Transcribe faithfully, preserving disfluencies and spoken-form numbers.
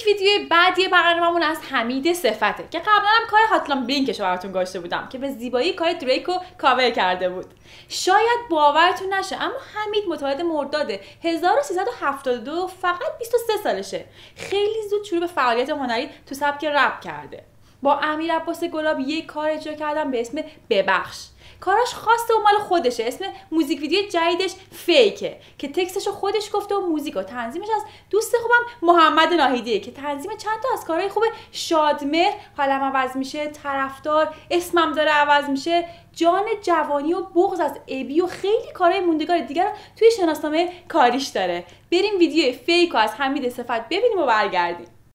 یک ویدیو بعدی برناممون از حمید صفاته که قبلا هم کار هاتلان بلینکش رو براتون گذاشته بودم که به زیبایی کار دریکو کاور کرده بود. شاید باورتون نشه اما حمید متولد مرداد هزار و سیصد و هفتاد و دو فقط بیست و سه سالشه. خیلی زود شروع به فعالیت هنری تو سبک رپ کرده. با امیرعباس گلاب یک کار اجرا کردم به اسم ببخش. کاراش خاصه و مال خودشه. اسم موزیک ویدیو جدیدش فیکه که تکستشو خودش گفته و موزیک و تنظیمش از دوست خوبم محمد ناهیدی که تنظیم چند تا از کارهای خوب شادمهر، حالم عوض میشه، طرفدار، اسمم داره عوض میشه، جان جوانی و بغض از ابی و خیلی کارهای موندگار دیگر رو توی شناسنامه کاریش داره. بریم ویدیو فیک رو از حمید صفاته ببینیم و برگردیم.